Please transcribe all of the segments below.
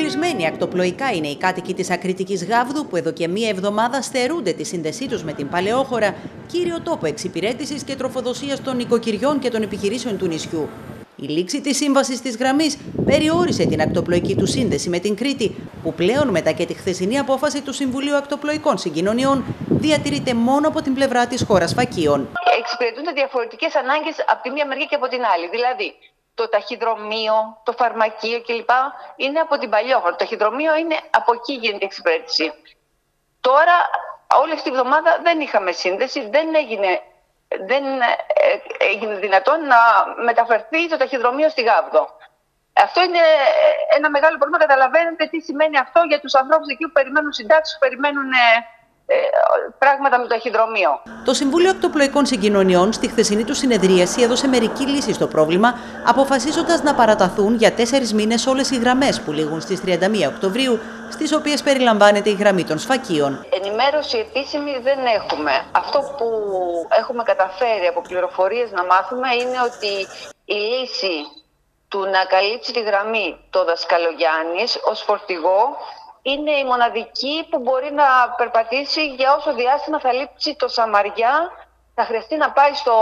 Κλεισμένοι ακτοπλοϊκά είναι οι κάτοικοι της ακριτικής Γάβδου που εδώ και μία εβδομάδα στερούνται τη σύνδεσή τους με την Παλαιόχωρα, κύριο τόπο εξυπηρέτησης και τροφοδοσίας των οικοκυριών και των επιχειρήσεων του νησιού. Η λήξη της σύμβασης της γραμμής περιόρισε την ακτοπλοϊκή του σύνδεση με την Κρήτη, που πλέον μετά και τη χθεσινή απόφαση του Συμβουλίου Ακτοπλοϊκών Συγκοινωνιών διατηρείται μόνο από την πλευρά της χώρας Σφακίων. Εξυπηρετούνται διαφορετικές ανάγκες από τη μία μεριά και από την άλλη. Δηλαδή, το ταχυδρομείο, το φαρμακείο κλπ. Είναι από την Παλαιόχωρα. Το ταχυδρομείο είναι από εκεί γίνεται η εξυπηρέτηση. Τώρα, όλη αυτή τη βδομάδα δεν είχαμε σύνδεση, δεν έγινε δυνατόν να μεταφερθεί το ταχυδρομείο στη Γάβδο. Αυτό είναι ένα μεγάλο πρόβλημα. Καταλαβαίνετε τι σημαίνει αυτό για τους ανθρώπους εκεί που περιμένουν συντάξεις, που περιμένουν πράγματα με το ταχυδρομείο. Το Συμβούλιο Ακτοπλοϊκών Συγκοινωνιών στη χθεσινή του συνεδρίαση έδωσε μερική λύση στο πρόβλημα, αποφασίζοντας να παραταθούν για 4 μήνες όλες οι γραμμές που λήγουν στις 31 Οκτωβρίου, στις οποίες περιλαμβάνεται η γραμμή των Σφακίων. Ενημέρωση επίσημη δεν έχουμε. Αυτό που έχουμε καταφέρει από πληροφορίες να μάθουμε είναι ότι η λύση του να καλύψει τη γραμμή το Δασκαλογιάννης ως φορτηγό είναι η μοναδική που μπορεί να περπατήσει για όσο διάστημα θα λείψει το Σαμαριά, θα χρειαστεί να πάει στο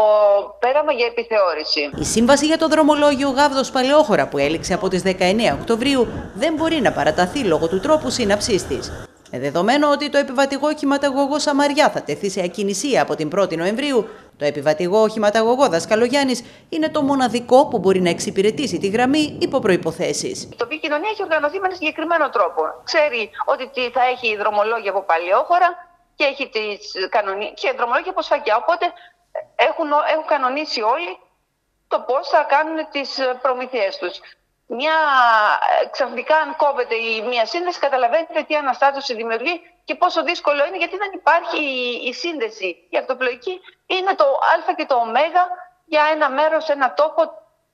πέραμα για επιθεώρηση. Η σύμβαση για το δρομολόγιο Γάβδος Παλαιόχωρα που έληξε από τις 19 Οκτωβρίου δεν μπορεί να παραταθεί λόγω του τρόπου σύναψής της. Με δεδομένο ότι το επιβατηγό οχηματαγωγό Σαμαριά θα τεθεί σε ακινησία από την 1η Νοεμβρίου, το επιβατηγό οχηματαγωγό Δασκαλογιάννης είναι το μοναδικό που μπορεί να εξυπηρετήσει τη γραμμή υπό προϋποθέσεις. Η τοπική κοινωνία έχει οργανωθεί με έναν συγκεκριμένο τρόπο. Ξέρει ότι θα έχει δρομολόγια από Παλαιόχωρα και έχει και δρομολόγια από Σφακιά. Οπότε έχουν κανονίσει όλοι το πώς θα κάνουν τις προμηθειές τους. Ξαφνικά, αν κόβεται η μία σύνδεση, καταλαβαίνετε τι αναστάτωση δημιουργεί και πόσο δύσκολο είναι, γιατί δεν υπάρχει η σύνδεση. Η ακτοπλοϊκή είναι το α και το ω για ένα μέρος, ένα τόπο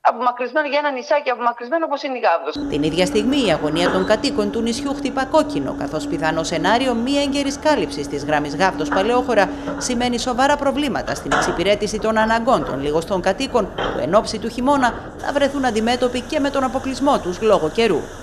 απομακρυσμένο, για ένα νησάκι απομακρυσμένο όπως είναι η Γάβδος. Την ίδια στιγμή, η αγωνία των κατοίκων του νησιού χτυπά κόκκινο, καθώς πιθανό σενάριο μη έγκαιρης κάλυψης της γραμμής Γάβδος Παλαιόχωρα σημαίνει σοβαρά προβλήματα στην εξυπηρέτηση των αναγκών των λιγοστών κατοίκων, που εν ώψη του χειμώνα θα βρεθούν αντιμέτωποι και με τον αποκλεισμό τους λόγω καιρού.